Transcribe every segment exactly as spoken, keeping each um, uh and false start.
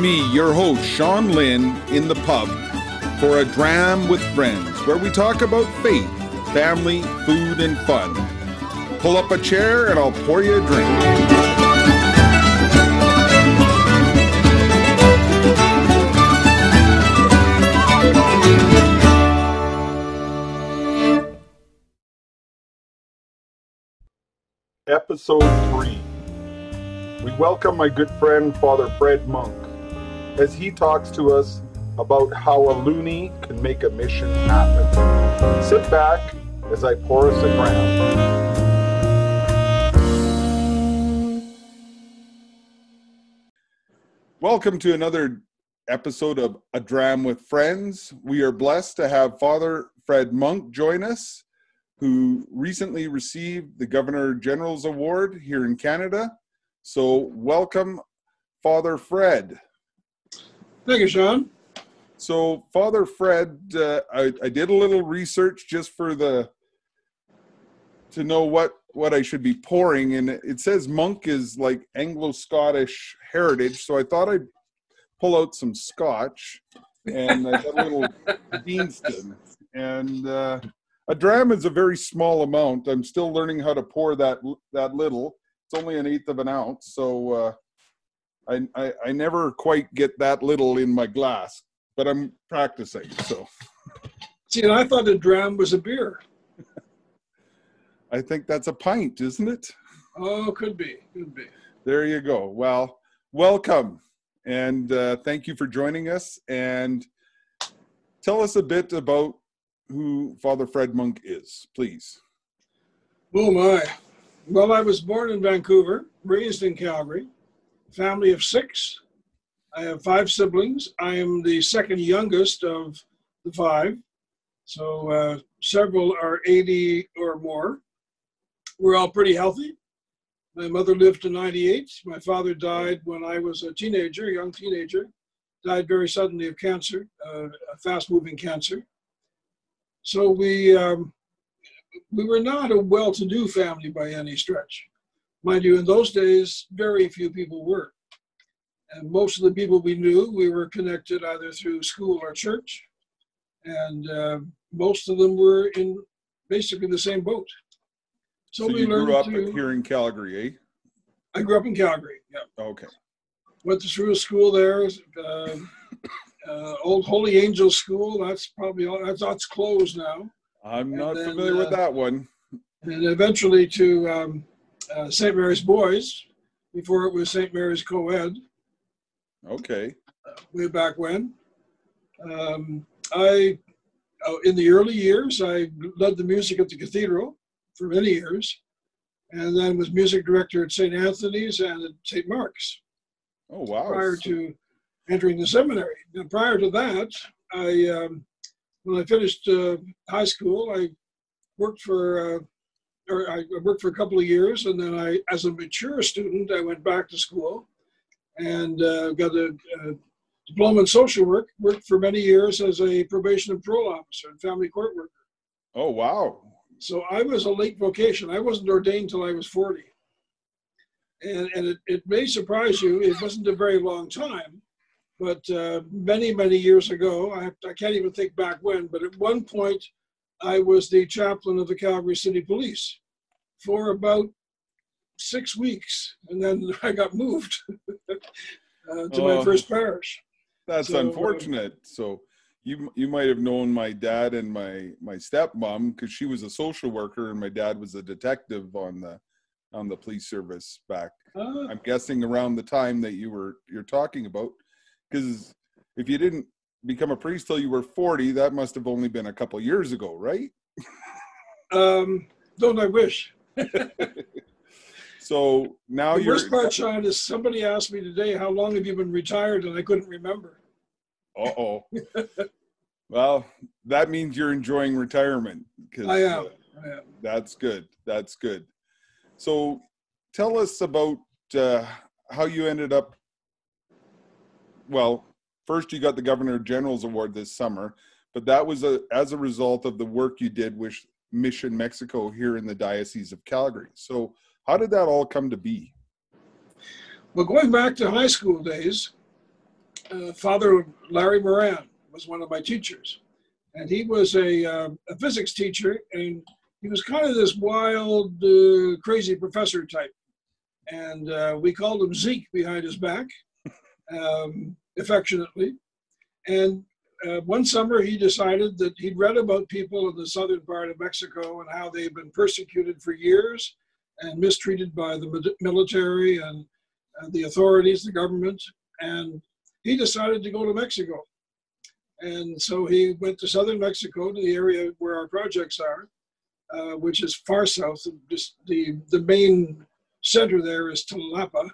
join me, your host, Sean Lynn, in the pub for A Dram with Friends, where we talk about faith, family, food, and fun. Pull up a chair and I'll pour you a drink. Episode three. We welcome my good friend Father Fred Monk as he talks to us about how a loony can make a mission happen. Sit back as I pour us a dram. Welcome to another episode of A Dram with Friends. We are blessed to have Father Fred Monk join us, who recently received the Governor General's Award here in Canada. So welcome, Father Fred. Thank you, Sean. So Father Fred, uh, I, I did a little research just for the, to know what, what I should be pouring. And it says Monk is like Anglo-Scottish heritage. So I thought I'd pull out some Scotch and I got a little Deanston. And, uh, a dram is a very small amount. I'm still learning how to pour that that little. It's only an eighth of an ounce, so uh, I, I I never quite get that little in my glass. But I'm practicing. So, see, and I thought a dram was a beer. I think that's a pint, isn't it? Oh, could be, could be. There you go. Well, welcome, and uh, thank you for joining us. And tell us a bit about who Father Fred Monk is, please. Oh my. Well, I was born in Vancouver, raised in Calgary, family of six. I have five siblings. I am the second youngest of the five. So uh, several are eighty or more. We're all pretty healthy. My mother lived to ninety-eight. My father died when I was a teenager, a young teenager, died very suddenly of cancer, uh, a fast-moving cancer. So we, um, we were not a well-to-do family by any stretch. Mind you, in those days, very few people were. And most of the people we knew, we were connected either through school or church. And uh, most of them were in basically the same boat. So, so we you learned grew up to, here in Calgary, eh? I grew up in Calgary, yeah. Okay. Went through school there. Uh, Uh, old Holy Angels School, that's probably all, that's, that's closed now. I'm not then, familiar uh, with that one. And eventually to um, uh, Saint Mary's Boys, before it was Saint Mary's Co-ed. Okay. Uh, way back when. Um, I, uh, in the early years, I led the music at the cathedral for many years, and then was music director at Saint Anthony's and at Saint Mark's. Oh, wow. Prior to entering the seminary. Now, prior to that, I, um, when I finished uh, high school, I worked for, uh, or I worked for a couple of years, and then I, as a mature student, I went back to school and uh, got a, a diploma in social work. Worked for many years as a probation and parole officer and family court worker. Oh wow! So I was a late vocation. I wasn't ordained till I was forty, and and it, it may surprise you, it wasn't a very long time. But uh, many, many years ago, I, I can't even think back when, but at one point, I was the chaplain of the Calgary City Police for about six weeks. And then I got moved uh, to oh, my first parish. That's so unfortunate. Uh, so you you might have known my dad and my, my stepmom, because she was a social worker and my dad was a detective on the on the police service back, uh, I'm guessing around the time that you were you're talking about. Because if you didn't become a priest till you were forty, that must have only been a couple years ago, right? um, don't I wish. So now the you're... The worst part, Sean, is somebody asked me today, how long have you been retired? And I couldn't remember. Uh-oh. Well, that means you're enjoying retirement. Cause, I am. Uh, I am. That's good. That's good. So tell us about uh, how you ended up... Well, first you got the Governor General's Award this summer, but that was a, as a result of the work you did with Mission Mexico here in the Diocese of Calgary. So how did that all come to be? Well, going back to high school days, uh, Father Larry Moran was one of my teachers. And he was a, uh, a physics teacher, and he was kind of this wild, uh, crazy professor type. And uh, we called him Zeke behind his back, um, affectionately. And uh, one summer he decided that he'd read about people in the southern part of Mexico and how they've been persecuted for years and mistreated by the military and uh, the authorities, the government. And he decided to go to Mexico. And so he went to southern Mexico, to the area where our projects are, uh, which is far south. Just the, the main center there is Tlapa.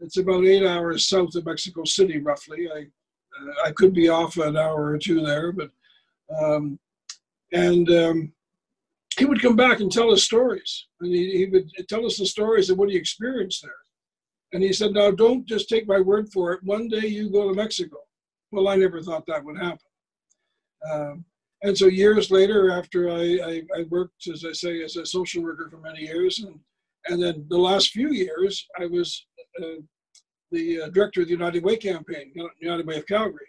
It's about eight hours south of Mexico City, roughly. I, uh, I could be off an hour or two there, but um, and um, he would come back and tell us stories. And he, he would tell us the stories of what he experienced there. And he said, now don't just take my word for it. One day you go to Mexico. Well, I never thought that would happen. Um, and so years later, after I, I, I worked, as I say, as a social worker for many years, and, and then the last few years, I was uh, the uh, director of the United Way campaign, United Way of Calgary,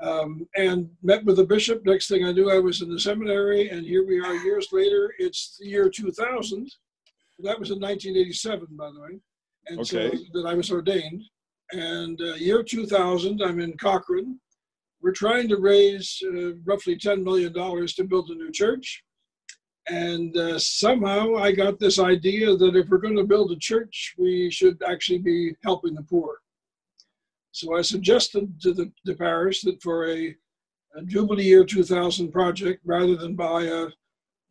um, and met with the bishop. Next thing I knew, I was in the seminary, and here we are years later. It's the year two thousand. That was in nineteen eighty-seven, by the way, and okay. So that I was ordained. And uh, year two thousand, I'm in Cochrane. We're trying to raise uh, roughly ten million dollars to build a new church. And uh, somehow I got this idea that if we're going to build a church, we should actually be helping the poor. So I suggested to the, the parish that for a, a Jubilee Year two thousand project, rather than buy a,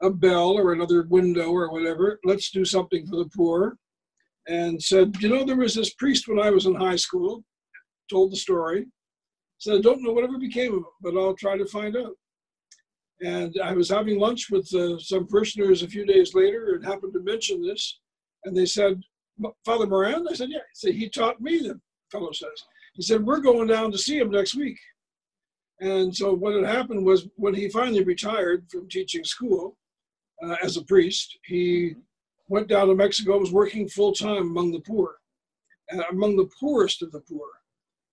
a bell or another window or whatever, let's do something for the poor. And said, you know, there was this priest when I was in high school, told the story, said, I don't know whatever became of him, but I'll try to find out. And I was having lunch with uh, some parishioners a few days later and happened to mention this. And they said, Father Moran? I said, yeah. He said, he taught me, the fellow says. He said, we're going down to see him next week. And so what had happened was when he finally retired from teaching school uh, as a priest, he went down to Mexico, was working full-time among the poor, and among the poorest of the poor.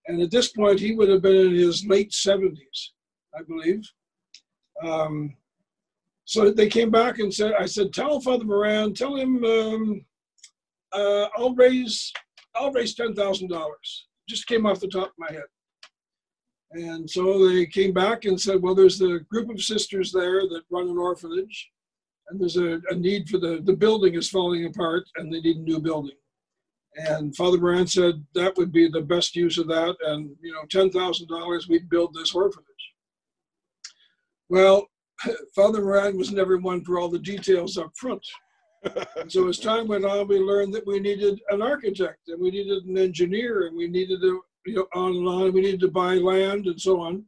And at this point, he would have been in his late seventies, I believe. Um, so they came back and said, I said, tell Father Moran, tell him um, uh, I'll raise, I'll raise ten thousand dollars. Just came off the top of my head. And so they came back and said, well, there's the group of sisters there that run an orphanage. And there's a, a need for the, the building is falling apart and they need a new building. And Father Moran said, that would be the best use of that. And, you know, ten thousand dollars, we'd build this orphanage. Well, Father Moran was never one for all the details up front. And so as time went on, we learned that we needed an architect and we needed an engineer and we needed to, you know, on and on. We needed to buy land and so on.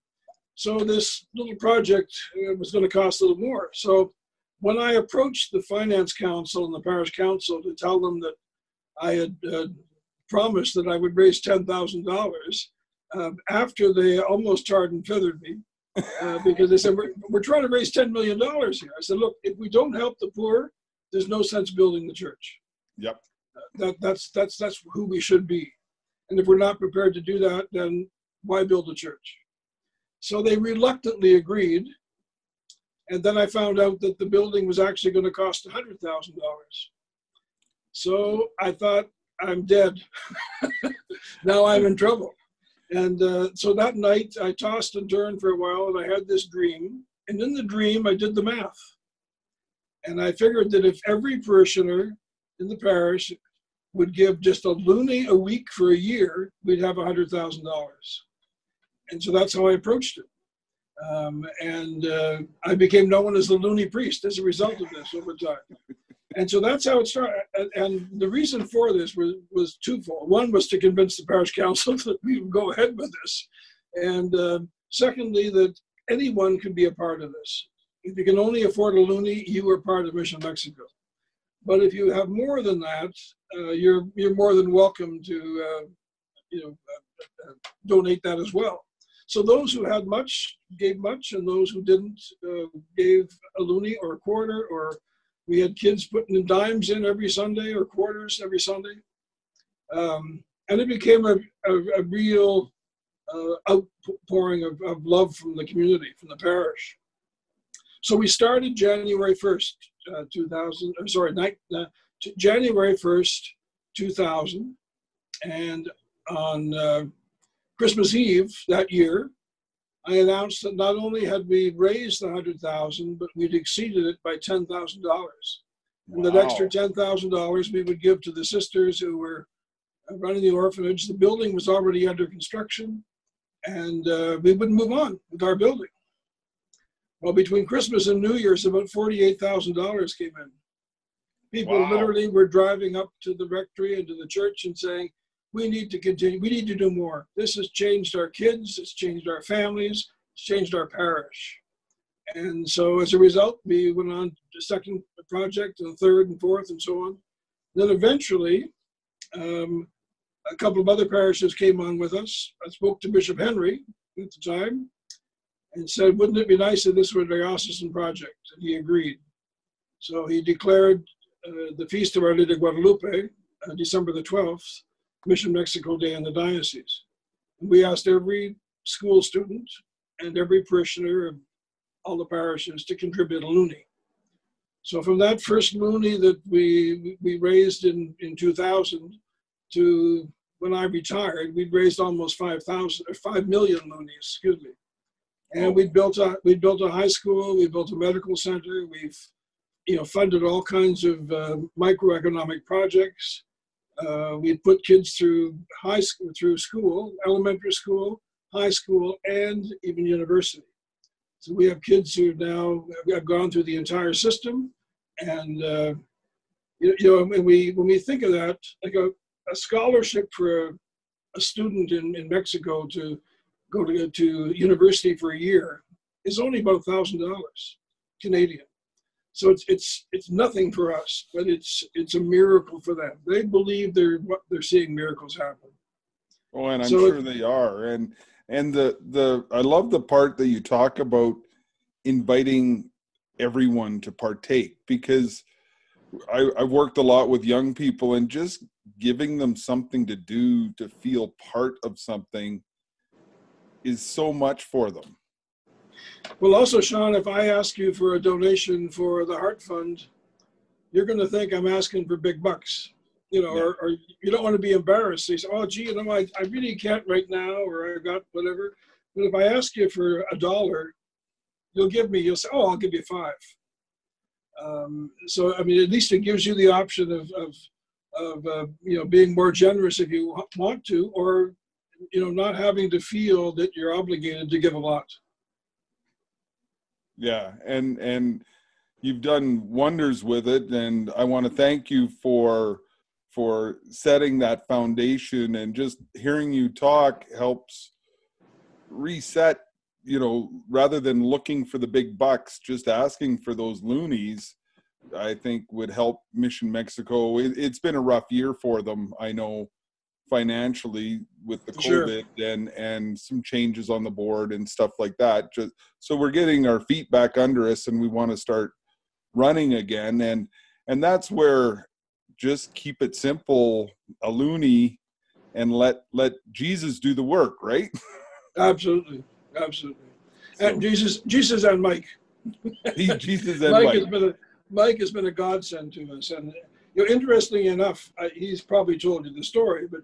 So this little project was going to cost a little more. So when I approached the finance council and the parish council to tell them that I had uh, promised that I would raise ten thousand dollars, uh, after they almost tarred and feathered me, uh, because they said, we're, we're trying to raise ten million dollars here. I said, look, if we don't help the poor, there's no sense building the church. Yep. Uh, that, that's, that's, that's who we should be. And if we're not prepared to do that, then why build a church? So they reluctantly agreed. And then I found out that the building was actually going to cost one hundred thousand dollars. So I thought, I'm dead. Now I'm in trouble. And uh, so that night, I tossed and turned for a while, and I had this dream. And in the dream, I did the math. And I figured that if every parishioner in the parish would give just a loony a week for a year, we'd have one hundred thousand dollars. And so that's how I approached it. Um, and uh, I became known as the loony priest as a result of this over time. And so that's how it started. And, and the reason for this was, was twofold. One was to convince the parish council that we would go ahead with this. And uh, secondly, that anyone could be a part of this. If you can only afford a loony, you are part of Mission Mexico. But if you have more than that, uh, you're, you're more than welcome to uh, you know, uh, uh, donate that as well. So those who had much gave much, and those who didn't uh, gave a loony or a quarter, or we had kids putting dimes in every Sunday or quarters every Sunday. Um, and it became a, a, a real uh, outpouring of, of love from the community, from the parish. So we started January first, uh, two thousand, I'm sorry, uh, January first, two thousand, and on uh, Christmas Eve that year, I announced that not only had we raised the one hundred thousand dollars, but we'd exceeded it by ten thousand dollars. And wow. That extra ten thousand dollars we would give to the sisters who were running the orphanage. The building was already under construction, and uh, we would move on with our building. Well, between Christmas and New Year's, about forty-eight thousand dollars came in. People wow. literally were driving up to the rectory and to the church and saying, we need to continue, we need to do more. This has changed our kids, it's changed our families, it's changed our parish. And so as a result, we went on to the second project, and the third and fourth and so on. Then eventually, um, a couple of other parishes came on with us. I spoke to Bishop Henry at the time and said, wouldn't it be nice if this were a diocesan project? And he agreed. So he declared uh, the Feast of Our Lady of Guadalupe, uh, December the twelfth, Mission Mexico Day in the diocese. We asked every school student and every parishioner of all the parishes to contribute a loonie. So from that first loonie that we we raised in, in two thousand to when I retired, we'd raised almost five thousand or five million loonies, excuse me. And we built a we built a high school, we built a medical center, we've you know funded all kinds of uh, microeconomic projects. Uh, we put kids through high school, through school, elementary school, high school, and even university. So we have kids who now have gone through the entire system, and uh, you, you know, when we when we think of that, like a, a scholarship for a, a student in, in Mexico to go to to university for a year is only about a thousand dollars Canadian. So it's it's it's nothing for us, but it's it's a miracle for them. They believe they're they're seeing miracles happen. Oh, and I'm so sure it, they are. And and the the I love the part that you talk about inviting everyone to partake, because I, I've worked a lot with young people, and just giving them something to do, to feel part of something, is so much for them. Well, also, Sean, if I ask you for a donation for the Heart Fund, you're going to think I'm asking for big bucks, you know, yeah. or, or you don't want to be embarrassed. You say, oh, gee, you know, I, I really can't right now, or I got whatever. But if I ask you for a dollar, you'll give me, you'll say, oh, I'll give you five. Um, so, I mean, at least it gives you the option of, of, of uh, you know, being more generous if you want to, or, you know, not having to feel that you're obligated to give a lot. Yeah, and and you've done wonders with it, and I want to thank you for for setting that foundation, and just hearing you talk helps reset, you know, rather than looking for the big bucks, just asking for those loonies, I think would help Mission Mexico. It, it's been a rough year for them, I know, financially, with the COVID sure. and and some changes on the board and stuff like that. Just so we're getting our feet back under us, and we want to start running again, and and that's where just keep it simple, a loony, and let let Jesus do the work, right? Absolutely, absolutely. So, and Jesus Jesus and Mike he, Jesus and Mike, Mike. Has been a, Mike has been a godsend to us. And you know, interestingly enough, I, he's probably told you the story, but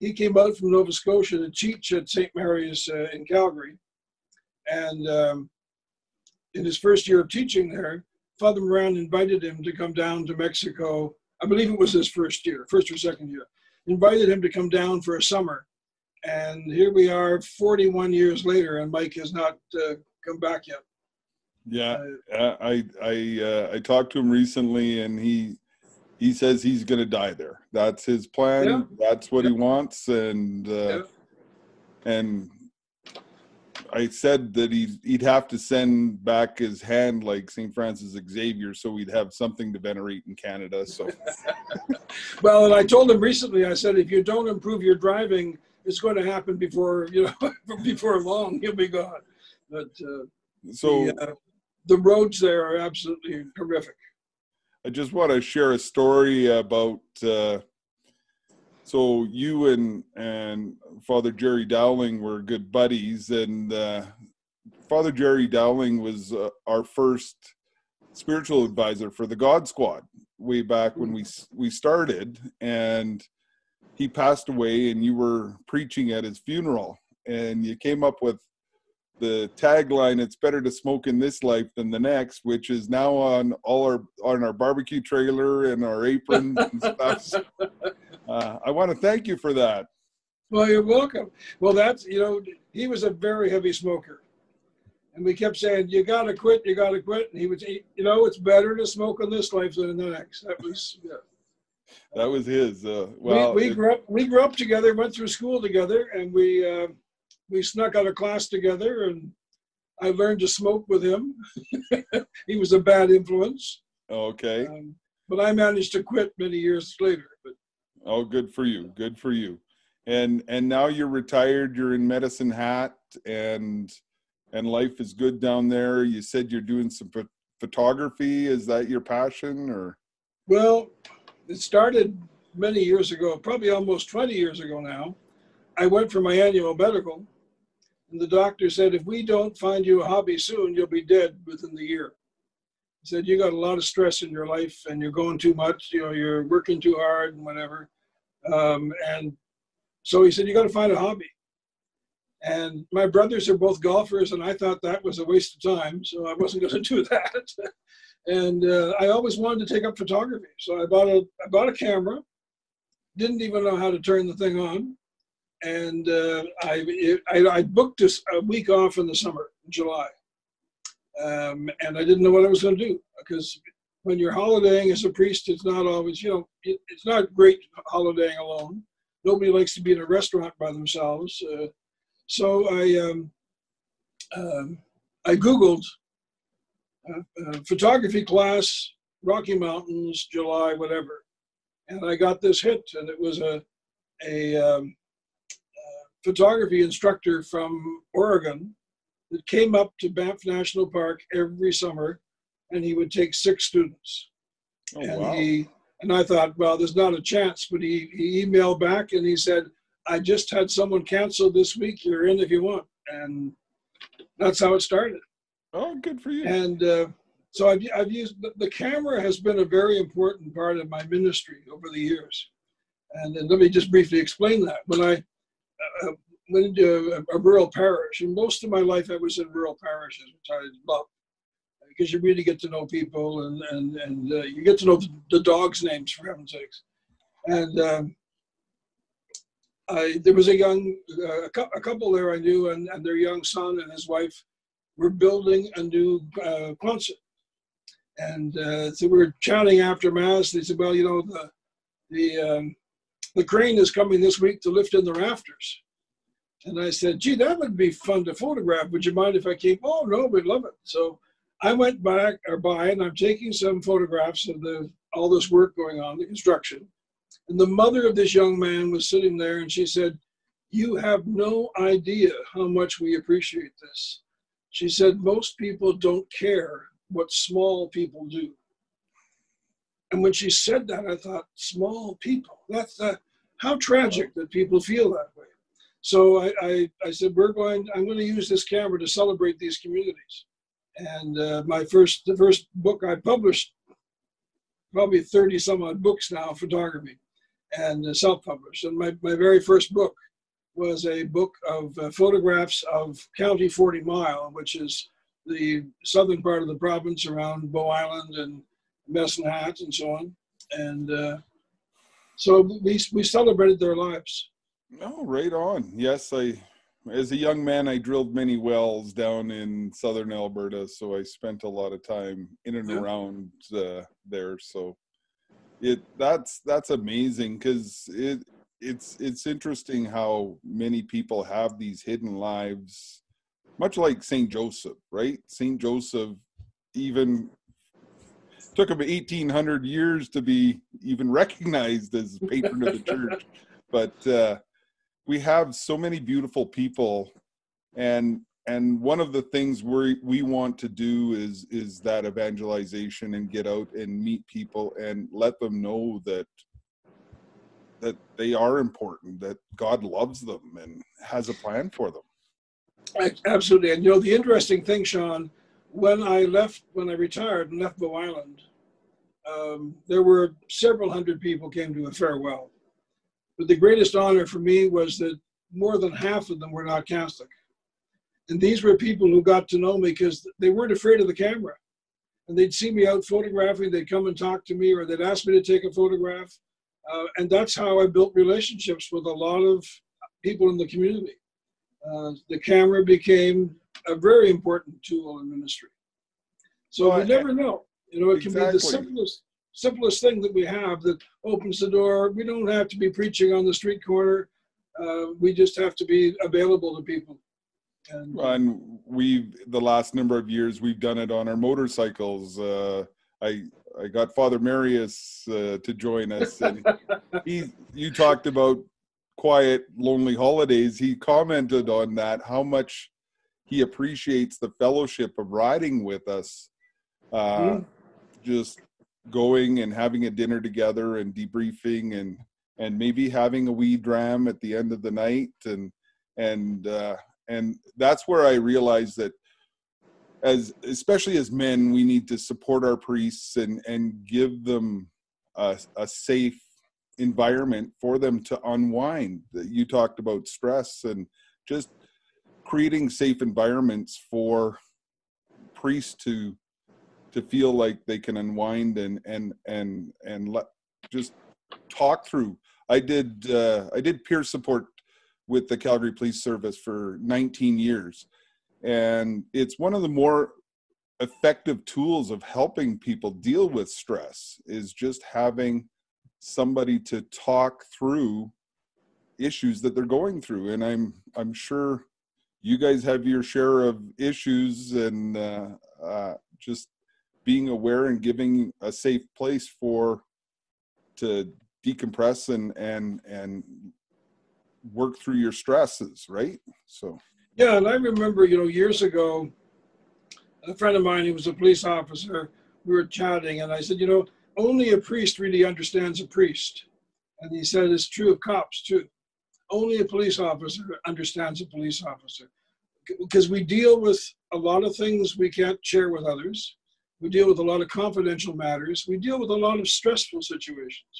he came out from Nova Scotia to teach at Saint Marius uh, in Calgary. And um, in his first year of teaching there, Father Moran invited him to come down to Mexico. I believe it was his first year, first or second year. Invited him to come down for a summer. And here we are forty-one years later, and Mike has not uh, come back yet. Yeah, uh, I, I, uh, I talked to him recently, and he... He says he's going to die there. That's his plan. Yeah. That's what yeah. he wants. And uh, yeah. and I said that he'd, he'd have to send back his hand like Saint Francis Xavier, so we'd have something to venerate in Canada. So, well, and I told him recently, I said, if you don't improve your driving, it's going to happen before, you know, before long, you'll be gone. But uh, so, the, uh, the roads there are absolutely horrific. I just want to share a story about uh, So you and and Father Jerry Dowling were good buddies, and uh, Father Jerry Dowling was uh, our first spiritual advisor for the God Squad way back when we we started, and he passed away, and you were preaching at his funeral, and you came up with the tagline, "It's better to smoke in this life than the next," which is now on all our on our barbecue trailer and our aprons and stuff. So, uh, I want to thank you for that. Well, you're welcome. Well, that's, you know, he was a very heavy smoker, and we kept saying, "You got to quit, you got to quit." And he would say, "You know, it's better to smoke in this life than the next." That was yeah. that was his. Uh, well, we, we it, grew up we grew up together, went through school together, and we. Uh, We snuck out of class together, and I learned to smoke with him. He was a bad influence. Okay. Um, but I managed to quit many years later. But, oh, good for you. Good for you. And and now you're retired. You're in Medicine Hat, and and life is good down there. You said you're doing some ph photography. Is that your passion, or? Well, it started many years ago, probably almost twenty years ago now. I went for my annual medical. And the doctor said, "If we don't find you a hobby soon, you'll be dead within the year." He said, "You got a lot of stress in your life, and you're going too much, you know, you're working too hard and whatever." Um, and so he said, "You got to find a hobby." And my brothers are both golfers, and I thought that was a waste of time, so I wasn't going to do that. And uh, I always wanted to take up photography. So I bought a, I bought a camera, didn't even know how to turn the thing on. And uh, I, it, I, I booked this a week off in the summer, in July. Um, and I didn't know what I was going to do, because when you're holidaying as a priest, it's not always, you know, it, it's not great holidaying alone. Nobody likes to be in a restaurant by themselves. Uh, so I, um, um, I Googled uh, uh, photography class, Rocky Mountains, July, whatever. And I got this hit, and it was a, a um, photography instructor from Oregon that came up to Banff National Park every summer, and he would take six students. Oh, and wow. he and I thought, well, there's not a chance, but he, he emailed back and he said, "I just had someone cancel this week. You're in if you want." And that's how it started. Oh, good for you. And uh, so I've, I've used, the camera has been a very important part of my ministry over the years. And, and let me just briefly explain that. When I I went into a rural parish, and most of my life I was in rural parishes, which I love, because you really get to know people, and, and, and uh, you get to know the dogs' names, for heaven's sakes. And um, I, there was a young, uh, a couple there I knew, and, and their young son and his wife were building a new uh, concert. And uh, so we were chatting after Mass. They said, "Well, you know, the, the um, the crane is coming this week to lift in the rafters." And I said, "Gee, that would be fun to photograph. Would you mind if I came?" "Oh, no, we'd love it." So I went back or by, and I'm taking some photographs of the, all this work going on, the construction. And the mother of this young man was sitting there, and she said, "You have no idea how much we appreciate this." She said, "Most people don't care what small people do." And when she said that, I thought, small people, that's uh, how tragic that people feel that way. So I, I, I said, we're going, I'm going to use this camera to celebrate these communities. And uh, my first, the first book I published, probably thirty some odd books now, photography, and uh, self-published. And my, my very first book was a book of uh, photographs of County forty mile, which is the southern part of the province around Bow Island and Bessinhat and so on, and uh, so we we celebrated their lives. Oh, right on! Yes, I, as a young man, I drilled many wells down in southern Alberta, so I spent a lot of time in and yeah. around uh, there. So it that's that's amazing, because it it's it's interesting how many people have these hidden lives, much like Saint Joseph, right? Saint Joseph, even. Took him eighteen hundred years to be even recognized as patron of the church. But uh, we have so many beautiful people, and and one of the things we we want to do is is that evangelization and get out and meet people and let them know that that they are important, that God loves them and has a plan for them. Absolutely. And you know, the interesting thing, Sean, when I left, when I retired and left Bow Island, um, there were several hundred people came to a farewell. But the greatest honor for me was that more than half of them were not Catholic. And these were people who got to know me because they weren't afraid of the camera. And they'd see me out photographing, they'd come and talk to me, or they'd ask me to take a photograph. Uh, and that's how I built relationships with a lot of people in the community. Uh, the camera became a very important tool in ministry. So well, you never know. You know, it exactly. can be the simplest, simplest thing that we have that opens the door. We don't have to be preaching on the street corner. Uh, we just have to be available to people. And, and we, the last number of years, we've done it on our motorcycles. Uh, I I got Father Marius uh, to join us. And he, you talked about quiet, lonely holidays. He commented on that, how much he appreciates the fellowship of riding with us, uh, mm-hmm. just going and having a dinner together and debriefing and, and maybe having a wee dram at the end of the night. And, and, uh, And that's where I realized that, as especially as men, we need to support our priests and, and give them a, a safe environment for them to unwind. You talked about stress and just creating safe environments for priests to to feel like they can unwind and and and and let, just talk through. I did uh, I did peer support with the Calgary Police Service for nineteen years. And it's one of the more effective tools of helping people deal with stress is just having somebody to talk through issues that they're going through. And I'm, I'm sure you guys have your share of issues and uh, uh, just being aware and giving a safe place for, to decompress and, and, and, work through your stresses, right? So yeah, and I remember, you know, years ago, a friend of mine who was a police officer, we were chatting, and I said, you know, only a priest really understands a priest. And he said, it's true of cops too. Only a police officer understands a police officer. Because we deal with a lot of things we can't share with others. We deal with a lot of confidential matters. We deal with a lot of stressful situations.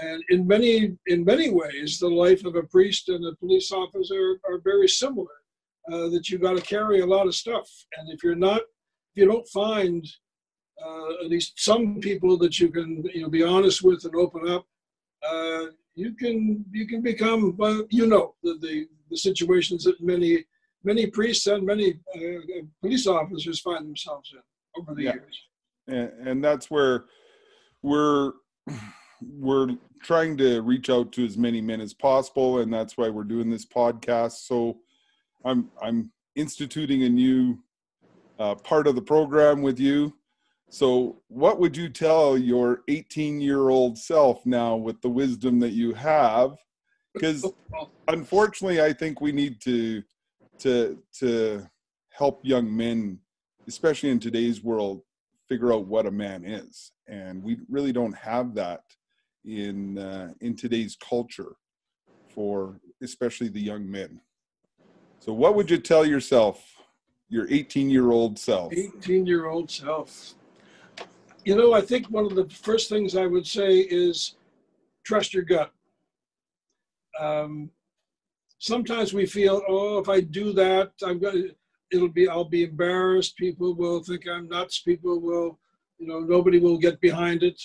And in many, in many ways, the life of a priest and a police officer are, are very similar, uh, that you've got to carry a lot of stuff. And if you're not, if you don't find uh, at least some people that you can, you know, be honest with and open up, uh, you can, you can become, well, you know, the, the, the situations that many, many priests and many uh, police officers find themselves in over the yeah. years. And, and that's where we're... we're trying to reach out to as many men as possible, and that's why we're doing this podcast. So I'm I'm instituting a new uh, part of the program with you. So what would you tell your eighteen-year-old self now with the wisdom that you have? Because unfortunately, I think we need to to to help young men, especially in today's world, figure out what a man is, and we really don't have that in uh, in today's culture for especially the young men. So what would you tell yourself, your eighteen-year-old self? eighteen-year-old self. You know, I think one of the first things I would say is trust your gut. Um, sometimes we feel, oh, if I do that, I'm gonna, it'll be, I'll be embarrassed. People will think I'm nuts. People will, you know, nobody will get behind it.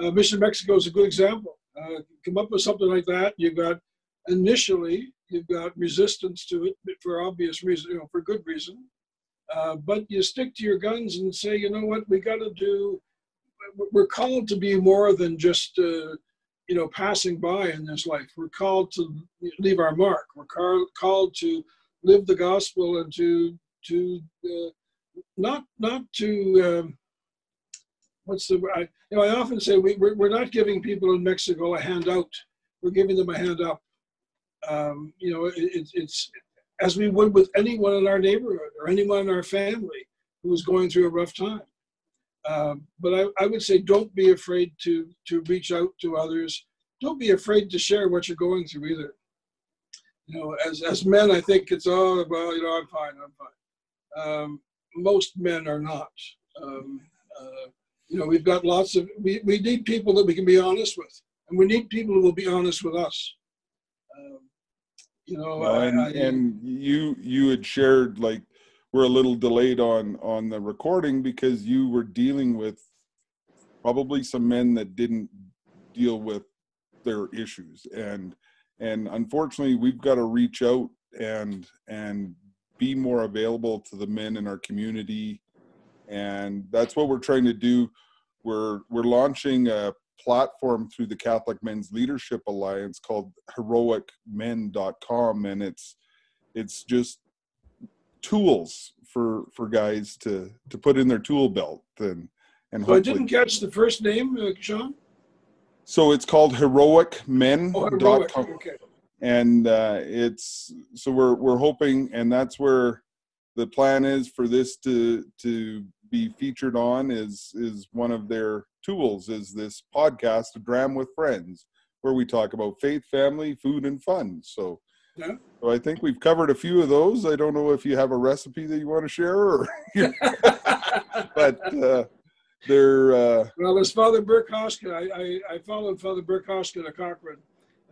Uh, Mission Mexico is a good example. Uh, come up with something like that. You've got, initially, you've got resistance to it for obvious reason, you know, for good reason. Uh, but you stick to your guns and say, you know what, we got to do, we're called to be more than just, uh, you know, passing by in this life. We're called to leave our mark. We're car- called to live the gospel and to, to uh, not, not to, um, What's the, I, you know, I often say we, we're, we're not giving people in Mexico a handout. We're giving them a hand up. Um, you know, it, it's, it's as we would with anyone in our neighborhood or anyone in our family who was going through a rough time. Um, but I, I would say don't be afraid to, to reach out to others don't be afraid to share what you're going through either. You know, as, as men, I think it's all about, you know, I'm fine, I'm fine. Um, most men are not. Um, uh, you know, we've got lots of, we, we need people that we can be honest with. And we need people who will be honest with us. Um, you know, well, I, and, I, and you you had shared, like, we're a little delayed on, on the recording because you were dealing with probably some men that didn't deal with their issues. And And unfortunately, we've got to reach out and and be more available to the men in our community, and that's what we're trying to do. We're we're launching a platform through the Catholic Men's Leadership Alliance called Heroic Men dot com, and it's it's just tools for for guys to to put in their tool belt and and. So I didn't catch the first name, uh, Sean. So it's called heroic men dot com, oh, heroic. Okay. And uh, it's so we're we're hoping, and that's where the plan is for this to to be featured on is is one of their tools is this podcast, A Dram with Friends, where we talk about faith, family, food, and fun. So, yeah. So I think we've covered a few of those. I don't know if you have a recipe that you want to share, or but. Uh, They're, uh... Well, as Father Burke Hoskin, I, I, I followed Father Burke Hoskin at Cochrane,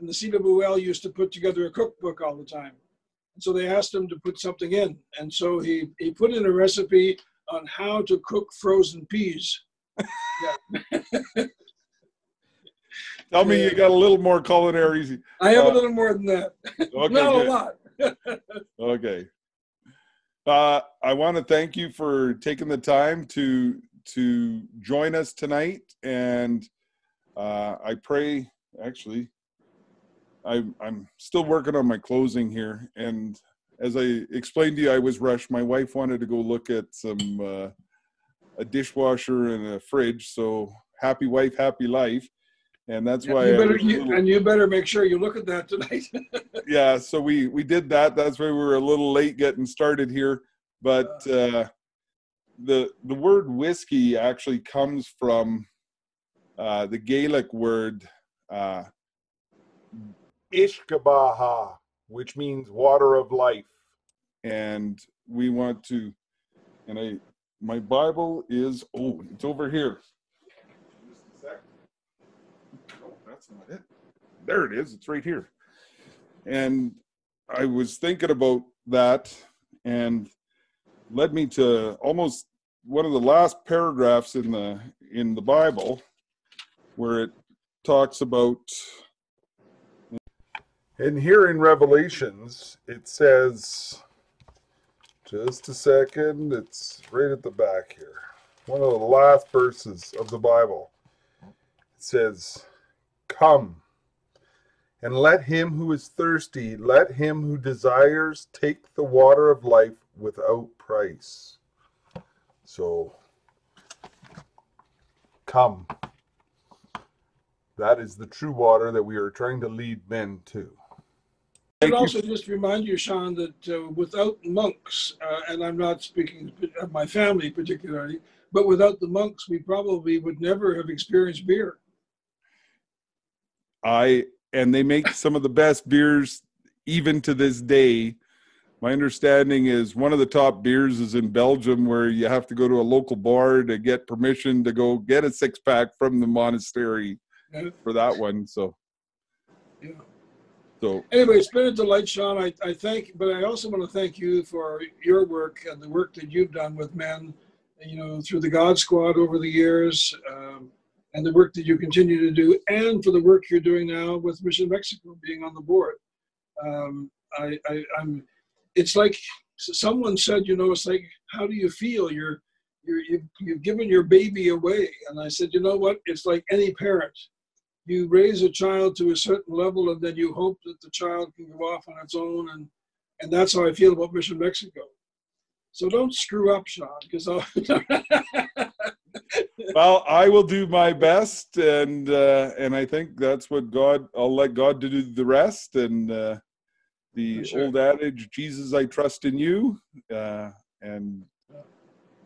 and the C W L used to put together a cookbook all the time. And so they asked him to put something in, and so he, he put in a recipe on how to cook frozen peas. Tell me you got a little more culinary. I have uh, a little more than that. Okay, Not good. a lot. Okay. Uh, I want to thank you for taking the time to... to join us tonight, and uh, I pray, actually, I, I'm still working on my closing here, and as I explained to you, I was rushed. My wife wanted to go look at some, uh, a dishwasher and a fridge, so happy wife, happy life, and that's yeah, why you better, I you, little... And you better make sure you look at that tonight. Yeah, so we, we did that. That's why we were a little late getting started here, but... Uh, The, the word whiskey actually comes from uh, the Gaelic word uh, ishkabaha, which means water of life. And we want to, and I, my Bible is, oh, it's over here. Just a sec. Oh, that's not it. There it is. It's right here. And I was thinking about that and led me to almost one of the last paragraphs in the in the Bible, where it talks about. And here in Revelations, it says, just a second, it's right at the back here. One of the last verses of the Bible. It says, "Come, and let him who is thirsty, let him who desires take the water of life without price." So, come. That is the true water that we are trying to lead men to. I'd also just remind you, Sean, that uh, without monks, uh, and I'm not speaking of my family particularly, but without the monks, we probably would never have experienced beer. I and they make some of the best beers even to this day. My understanding is one of the top beers is in Belgium, where you have to go to a local bar to get permission to go get a six pack from the monastery yeah. for that one. So, yeah. So anyway, it's been a delight, Sean. I, I thank, but I also want to thank you for your work and the work that you've done with men, you know, through the God Squad over the years, um, and the work that you continue to do, and for the work you're doing now with Mission Mexico being on the board. Um, I, I, I'm. It's like someone said, you know, it's like, how do you feel? You're, you're, you've, you've given your baby away. And I said, you know what? It's like any parent. You raise a child to a certain level, and then you hope that the child can go off on its own. And, and that's how I feel about Mission Mexico. So don't screw up, Sean, because I'll... Well, I will do my best. And, uh, and I think that's what God, I'll let God do the rest. And, uh, The sure. old adage, Jesus, I trust in you. Uh, and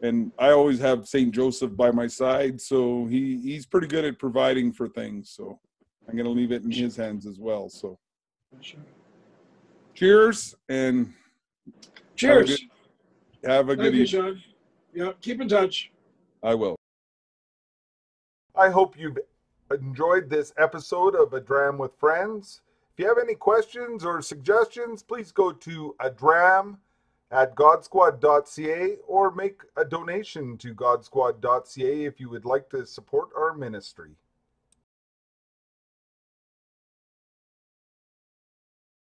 and I always have Saint Joseph by my side, so he, he's pretty good at providing for things. So I'm going to leave it in his hands as well. So cheers and cheers. Have a good, have a good evening. Sean. Yeah, keep in touch. I will. I hope you've enjoyed this episode of A Dram with Friends. If you have any questions or suggestions, please go to a dram at god squad dot c a or make a donation to god squad dot c a if you would like to support our ministry.